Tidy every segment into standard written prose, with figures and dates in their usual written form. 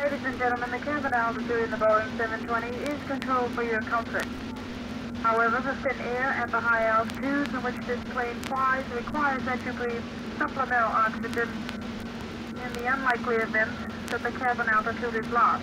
Ladies and gentlemen, the cabin altitude in the Boeing 720 is controlled for your comfort. However, the thin air at the high altitudes in which this plane flies requires that you breathe supplemental oxygen. in the unlikely event that the cabin altitude is lost.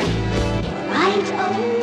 Winter ride.